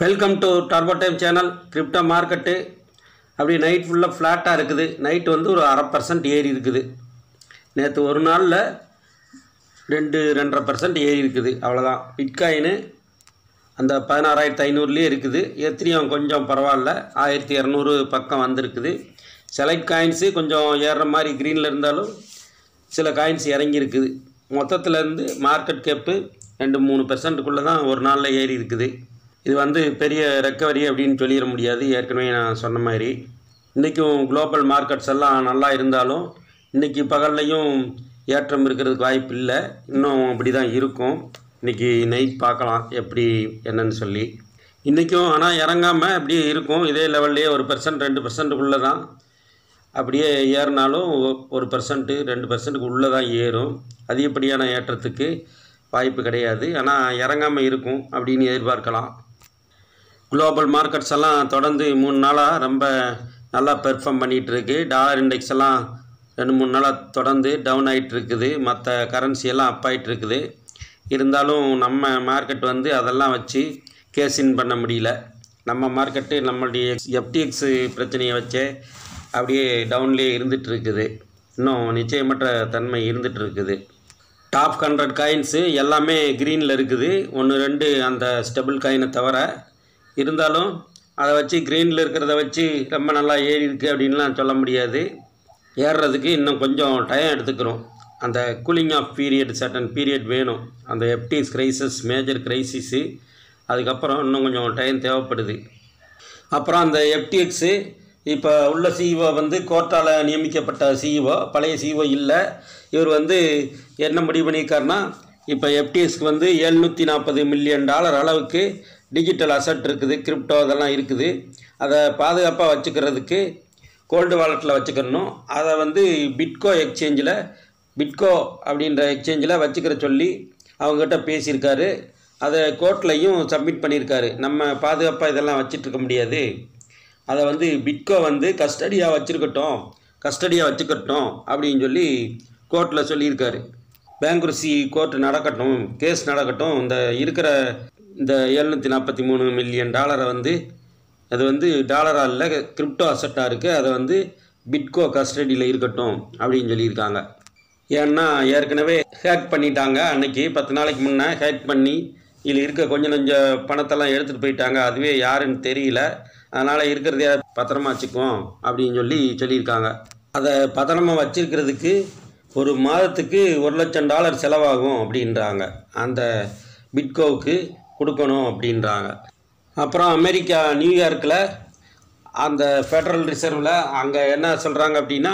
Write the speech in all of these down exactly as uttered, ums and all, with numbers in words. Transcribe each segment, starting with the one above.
Welcome to turbo time channel crypto market. அப்படி night ஃபுல்லாக ஃப்ளாட்டாக இருக்குது. நைட்டு வந்து ஒரு அரை பர்சன்ட் ஏறி இருக்குது. நேற்று ஒரு நாளில் ரெண்டு ரெண்டரை பர்சன்ட் ஏறி இருக்குது, அவ்வளோதான். பிட்காயின்னு அந்த பதினாறாயிரத்தி ஐநூறுலேயே இருக்குது. எத்திரியும் கொஞ்சம் பரவாயில்ல, ஆயிரத்தி இரநூறு பக்கம் வந்திருக்குது. செலக்ட் காயின்ஸு கொஞ்சம் ஏறுற மாதிரி க்ரீனில் இருந்தாலும் சில காயின்ஸ் இறங்கியிருக்குது. மொத்தத்துலேருந்து மார்க்கெட் கேப்பு ரெண்டு மூணு பர்சன்ட்டுக்குள்ளே தான் ஒரு நாளில் ஏறி இருக்குது. இது வந்து பெரிய ரெக்கவரி அப்படின்னு சொல்லிட முடியாது, ஏற்கனவே நான் சொன்ன மாதிரி. இன்றைக்கும் குளோபல் மார்க்கெட்ஸ் எல்லாம் நல்லா இருந்தாலும் இன்றைக்கி பகல்லையும் ஏற்றம் இருக்கிறதுக்கு வாய்ப்பு இல்லை, இன்னும் அப்படி தான் இருக்கும். இன்றைக்கி நைட் பார்க்கலாம் எப்படி என்னன்னு சொல்லி. இன்றைக்கும் ஆனால் இறங்காமல் அப்படியே இருக்கும், இதே லெவல்லையே ஒரு பர்சன்ட் ரெண்டு பர்சன்ட்டுக்குள்ளே தான். அப்படியே ஏறினாலும் ஒரு பர்சன்ட்டு ரெண்டு பர்சன்ட்டுக்கு உள்ளே தான் ஏறும், அதிகப்படியான ஏற்றத்துக்கு வாய்ப்பு கிடையாது. ஆனால் இறங்காமல் இருக்கும் அப்படின்னு எதிர்பார்க்கலாம். குளோபல் மார்க்கெட்ஸ் எல்லாம் தொடர்ந்து மூணு நாளாக ரொம்ப நல்லா பெர்ஃபார்ம் பண்ணிகிட்ருக்கு. டாலர் இண்டெக்ஸ் எல்லாம் ரெண்டு மூணு நாளாக தொடர்ந்து டவுன் ஆகிட்டுருக்குது, மற்ற கரன்சியெல்லாம் அப் ஆகிட்டுருக்குது. இருந்தாலும் நம்ம மார்க்கெட் வந்து அதெல்லாம் வச்சு கேஷின் பண்ண முடியல. நம்ம மார்க்கெட்டு நம்மளுடைய எஃப்டிஎக்ஸ் பிரச்சனையை வச்சே அப்படியே டவுன்லேயே இருந்துகிட்ருக்குது, இன்னும் நிச்சயமற்ற தன்மை இருந்துகிட்ருக்குது. டாப் ஹண்ட்ரட் காயின்ஸு எல்லாமே க்ரீனில் இருக்குது, ஒன்று ரெண்டு அந்த ஸ்டெபிள் காயினை தவிர. இருந்தாலும் அதை வச்சு க்ரீனில் இருக்கிறத வச்சு ரொம்ப நல்லா ஏறி இருக்குது அப்படின்லாம் சொல்ல முடியாது. ஏறுறதுக்கு இன்னும் கொஞ்சம் டைம் எடுத்துக்கிறோம். அந்த cooling off period, certain period வேணும். அந்த எஃப்டிஎக்ஸ் கிரைசிஸ், மேஜர் கிரைசிஸு, அதுக்கப்புறம் இன்னும் கொஞ்சம் டைம் தேவைப்படுது. அப்புறம் அந்த எஃப்டிஎக்ஸு இப்போ உள்ள சிஇஓ வந்து கோர்ட்டால் நியமிக்கப்பட்ட சிஇஓ, பழைய சிஇஓ இல்லை. இவர் வந்து என்ன முடிவு பண்ணியிருக்காருன்னா, இப்போ எஃப்டிஎக்ஸ்க்கு வந்து எழுநூற்றி நாற்பது மில்லியன் டாலர் அளவுக்கு டிஜிட்டல் அசட் இருக்குது, கிரிப்டோ அதெல்லாம் இருக்குது. அதை பாதுகாப்பாக வச்சுக்கிறதுக்கு கோல்டு வாலெட்டில் வச்சுக்கணும். அதை வந்து பிட்கோ எக்ஸ்சேஞ்சில், பிட்கோ அப்படின்ற எக்ஸ்சேஞ்சில் வச்சுக்கிற சொல்லி அவங்ககிட்ட பேசியிருக்காரு. அதை கோர்ட்லையும் சப்மிட் பண்ணியிருக்காரு. நம்ம பாதுகாப்பாக இதெல்லாம் வச்சிட்ருக்க முடியாது, அதை வந்து பிட்கோ வந்து கஸ்டடியாக வச்சுருக்கட்டும் கஸ்டடியாக வச்சுக்கட்டும் அப்படின்னு சொல்லி கோர்ட்டில் சொல்லியிருக்காரு. பேங்க்ரூசி கோர்ட் நடக்கட்டும், கேஸ் நடக்கட்டும், இந்த இருக்கிற இந்த எழுநூற்றி நாற்பத்தி மூணு மில்லியன் டாலரை வந்து அது வந்து டாலராக இல்லை, கிரிப்டோ அசட்டாக இருக்குது, அதை வந்து பிட்கோ கஸ்டடியில் இருக்கட்டும் அப்படின்னு சொல்லியிருக்காங்க. ஏன்னா ஏற்கனவே ஹேக் பண்ணிட்டாங்க, அன்றைக்கி பத்து நாளைக்கு முன்னே ஹேக் பண்ணி இதில் இருக்க கொஞ்சம் கொஞ்சம் பணத்தெல்லாம் எடுத்துகிட்டு போயிட்டாங்க. அதுவே யாருன்னு தெரியல, அதனால் இருக்கிறதே பத்திரமா வச்சுக்குவோம் அப்படின்னு சொல்லி சொல்லியிருக்காங்க. அதை பத்திரமா வச்சுருக்கிறதுக்கு ஒரு மாதத்துக்கு ஒரு லட்சம் டாலர் செலவாகும் அப்படின்றாங்க, அந்த பிட்கோவுக்கு கொடுக்கணும் அப்படின்றாங்க. அப்புறம் அமெரிக்கா நியூயார்க்கில் அந்த ஃபெடரல் ரிசர்வில் அங்கே என்ன சொல்கிறாங்க அப்படின்னா,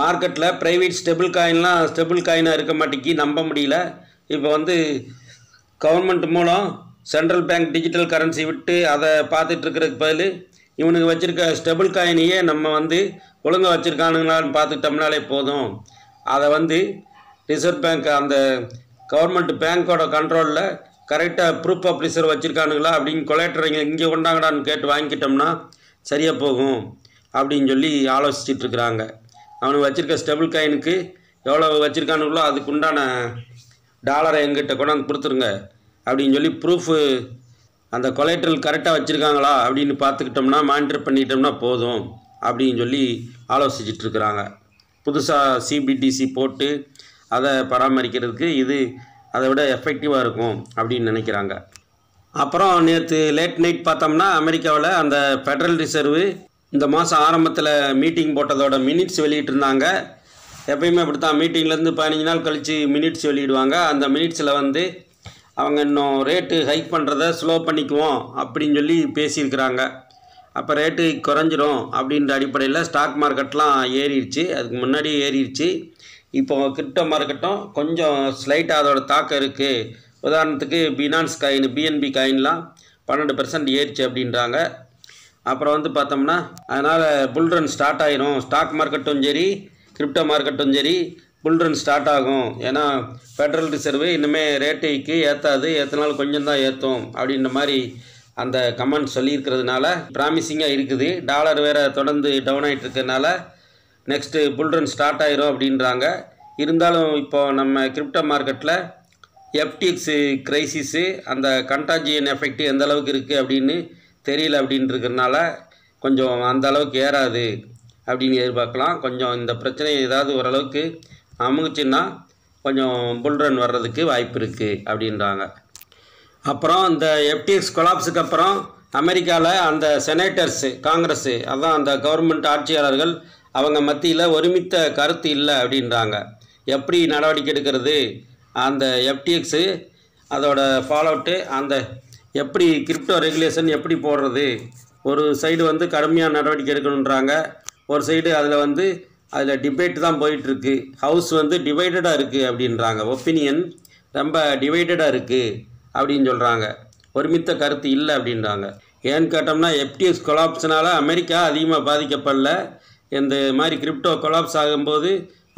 மார்க்கெட்டில் ப்ரைவேட் ஸ்டெபிள் காயின்லாம் ஸ்டெபிள் காயினாக இருக்க மாட்டேங்கி நம்ப முடியல. இப்போ வந்து கவர்மெண்ட் மூலம் சென்ட்ரல் பேங்க் டிஜிட்டல் கரன்சி விட்டு அதை பார்த்துட்ருக்கிறதுக்கு பதில் இவனுக்கு வச்சுருக்க ஸ்டெபிள் காயினையே நம்ம வந்து ஒழுங்காக வச்சுருக்கானுங்களான்னு பார்த்துக்கிட்டோம்னாலே போதும். அதை வந்து ரிசர்வ் பேங்க் அந்த கவர்மெண்ட் பேங்க்கோட கண்ட்ரோலில் கரெக்டாக ப்ரூஃப் ஆஃப் ரிசர்வ் வச்சுருக்கானுங்களா அப்படின்னு கொலேட்டரைங்க இங்கே கொண்டாங்கடான்னு கேட்டு வாங்கிக்கிட்டோம்னா சரியாக போகும் அப்படின்னு சொல்லி ஆலோசிச்சுட்ருக்குறாங்க. அவனுக்கு வச்சுருக்க ஸ்டெபிள் காயினுக்கு எவ்வளோ வச்சுருக்கானுங்களோ அதுக்கு உண்டான டாலரை எங்கிட்ட கொண்டாந்து கொடுத்துருங்க அப்படின்னு சொல்லி ப்ரூஃபு அந்த கொலேட்டரல் கரெக்டாக வச்சுருக்காங்களா அப்படின்னு பார்த்துக்கிட்டோம்னா, மானிட்டர் பண்ணிட்டோம்னா போதும் அப்படின்னு சொல்லி ஆலோசிச்சுட்ருக்குறாங்க. புதுசாக சிபிடிசி போட்டு அதை பராமரிக்கிறதுக்கு இது அதை விட எஃபெக்டிவாக இருக்கும் அப்படின்னு நினைக்கிறாங்க. அப்புறம் நேற்று லேட் நைட் பார்த்தோம்னா அமெரிக்காவில் அந்த ஃபெடரல் ரிசர்வு இந்த மாதம் ஆரம்பத்தில் மீட்டிங் போட்டதோட மினிட்ஸ் வெளியிட்டிருந்தாங்க. எப்பயுமே அப்படி தான், மீட்டிங்லேருந்து பதினஞ்சு நாள் கழித்து மினிட்ஸ் வெளியிடுவாங்க. அந்த மினிட்ஸில் வந்து அவங்க இன்னும் ரேட்டு ஹைக் பண்ணுறத ஸ்லோ பண்ணிக்குவோம் அப்படின்னு சொல்லி பேசியிருக்கிறாங்க. அப்போ ரேட்டு குறைஞ்சிரும் அப்படின்ற அடிப்படையில் ஸ்டாக் மார்க்கெட்லாம் ஏறிடுச்சு, அதுக்கு முன்னாடி ஏறிடுச்சு. இப்போ கிரிப்டோ மார்க்கெட்டும் கொஞ்சம் ஸ்லைட்டாக அதோட தாக்கம் இருக்குது. உதாரணத்துக்கு பினான்ஸ் காயின், பிஎன்பி காயின்லாம் பன்னெண்டு பெர்சன்ட் ஏறிச்சு அப்படின்றாங்க. அப்புறம் வந்து பார்த்தோம்னா அதனால் புல்ரன் ஸ்டார்ட் ஆகிரும், ஸ்டாக் மார்க்கெட்டும் சரி கிரிப்டோ மார்க்கெட்டும் சரி புல்ரன் ஸ்டார்ட் ஆகும். ஏன்னா ஃபெடரல் ரிசர்வு இனிமேல் ரேட்டைக்கு ஏற்றாது, ஏற்றினாலும் கொஞ்சம் தான் ஏற்றும் அப்படின்ற மாதிரி அந்த கமெண்ட் சொல்லியிருக்கிறதுனால ப்ராமிசிங்காக இருக்குது. டாலர் வேறு தொடர்ந்து டவுன் ஆகிட்டு இருக்கிறதுனால நெக்ஸ்ட்டு புல்ரன் ஸ்டார்ட் ஆகிரும் அப்படின்றாங்க. இருந்தாலும் இப்போது நம்ம கிரிப்டோ மார்க்கெட்டில் F T X crisis and the contagion effect and the அளவுக்கு இருக்கு அப்படினு தெரியல அப்படின்றதுனால கொஞ்சம் அந்த அளவுக்கு ஏறாது அப்படினு எதிர்பார்க்கலாம். கொஞ்சம் இந்த பிரச்சனை ஏதாவது ஒரு அளவுக்கு அமுங்கினா கொஞ்சம் புல் ரன் வர்றதுக்கு வாய்ப்பு இருக்கு அப்படின்றாங்க. அப்புறம் இந்த F T X கொலாப்ஸ்க்கு அப்புறம் அமெரிக்கால அந்த செனேட்டர்ஸ் காங்கிரஸ் அதான் அந்த கவர்மெண்ட் ஆட்சியாளர்கள் அவங்க மத்தியில ஒருமித்த கருத்து இல்ல அப்படின்றாங்க. எப்படி நடவடிக்கை எடுக்கிறது அந்த F T X அதோட ஃபாலோட் அந்த எப்படி கிரிப்டோ ரெகுலேஷன் எப்படி போடுறது ஒரு சைடு வந்து கடுமையான நடவடிக்கை எடுக்கணும்ன்றாங்க ஒரு சைடு அதுல வந்து அதுல டிபேட் தான் போயிட்டு இருக்கு ஹவுஸ் வந்து டிவைடடா இருக்கு அப்படின்றாங்க ஒபினியன் ரொம்ப டிவைடடா இருக்கு அப்படினு சொல்றாங்க ஒருமித்த கருத்து இல்ல அப்படின்றாங்க ஏன் கேட்டோம்னா F T X கொலாப்ஸ்னால அமெரிக்கா அதிகமா பாதிக்கப்படல இந்த மாதிரி கிரிப்டோ கொலாப்ஸ் ஆகும்போது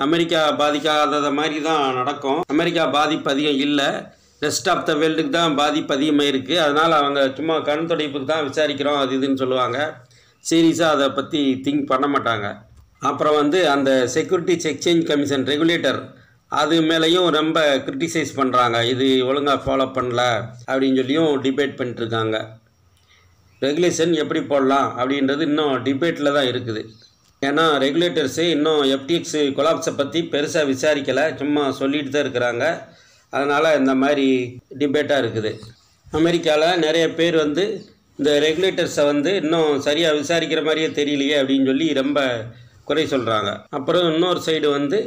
அமெரிக்கா பாதிக்காதத மாதிரி தான் நடக்கும் அமெரிக்கா பாதிப்பு அதிகம் இல்ல ரெஸ்ட் ஆஃப் தி வேர்ல்டுக்கு தான் பாதிப்பு அதிகமா இருக்கு அதனால அவங்க சும்மா கண் துடைப்புக்கு தான் விசாரிக்கிறோம் அது இதுன்னு சொல்லுவாங்க சீரியஸா அத பத்தி திங்க் பண்ண மாட்டாங்க அப்புறம் வந்து அந்த செக்யூரிட்டிஸ் எக்ஸ்சேஞ்ச் கமிஷன் ரெகுலேட்டர் அது மேலயும் ரொம்ப கிரிட்டிசைஸ் பண்றாங்க இது ஒழுங்கா ஃபாலோ பண்ணல அப்படினு சொல்லியும் டிபேட் பண்ணிட்டு இருக்காங்க ரெகுலேஷன் எப்படி போடலாம் அப்படின்றது இன்னும் டிபேட்ல தான் இருக்குது ஏனா ரெகுலேட்டர்ஸ் இன்னும் F T X கொலாப்ஸ் பத்தி பெருசா விசாரிக்கல சும்மா சொல்லிட்டு தான் இருக்காங்க அதனால இந்த மாதிரி டிபேட்டா இருக்குது அமெரிக்கால நிறைய பேர் வந்து இந்த ரெகுலேட்டர்ஸ் வந்து இன்னும் சரியா விசாரிக்கிற மாதிரியே தெரியலையே அப்படினு சொல்லி ரொம்ப குறை சொல்றாங்க அப்புறம் இன்னொரு சைடு வந்து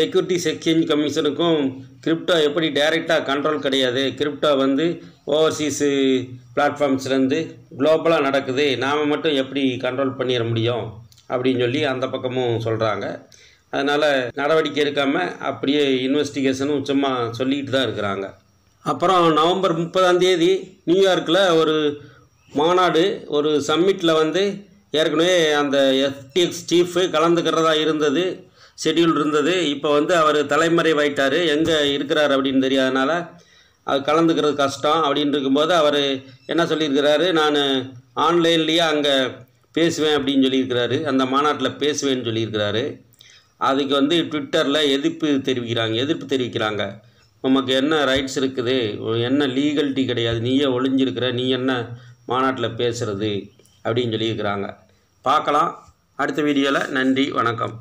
செக்யூரிட்டிஸ் எக்ஸ்சேஞ்ச் கமிஷனுக்கும் கிரிப்டோ எப்படி டைரக்ட்டா கண்ட்ரோல் கிடையாது கிரிப்டோ வந்து ஓவர்சீஸ் பிளாட்ஃபார்ம்ஸ்ல இருந்து குளோபலா நடக்குது நாம மட்டும் எப்படி கண்ட்ரோல் பண்ணிர முடியும் அப்படினு சொல்லி அந்த பக்கமும் சொல்றாங்க அதனால நடவடிக்கை எடுக்காம அப்படியே இன்வெஸ்டிகேஷனும் சும்மா சொல்லிட்டு தான் இருக்காங்க அப்புறம் நவம்பர் முப்பதாம் தேதி நியூயார்க்ல ஒரு மாநாடு ஒரு சம்மிட்ல வந்து ஏற்கனவே அந்த F T X chief கலந்துக்கிறதா இருந்தது ஷெட்யூல் இருந்தது இப்போ வந்து அவர் தலைமறைவாயிட்டாரு எங்க இருக்கிறார் அப்படினு தெரியாதனால அவர் கலந்துக்கிறது கஷ்டம் அப்படினு இருக்கும்போது அவர் என்ன சொல்லியிருக்காரு நான் ஆன்லைன்லயே அங்க பேசுவேன் அப்படினு சொல்லியிருக்காரு அந்த மாநாட்டில பேசுவேன்னு சொல்லியிருக்காரு அதுக்கு வந்து ட்விட்டர்ல எதிர்ப்பு தெரிவிக்கிறாங்க எதிர்ப்பு தெரிவிக்கிறாங்க நமக்கு என்ன ரைட்ஸ் இருக்குது என்ன லீகலிட்டி கிடையாது நீயே ஒளிஞ்சிருக்கிற நீ என்ன மாநாட்டில பேசுறது அப்படினு சொல்லியிருக்காங்க பார்க்கலாம் அடுத்த வீடியோல நன்றி வணக்கம்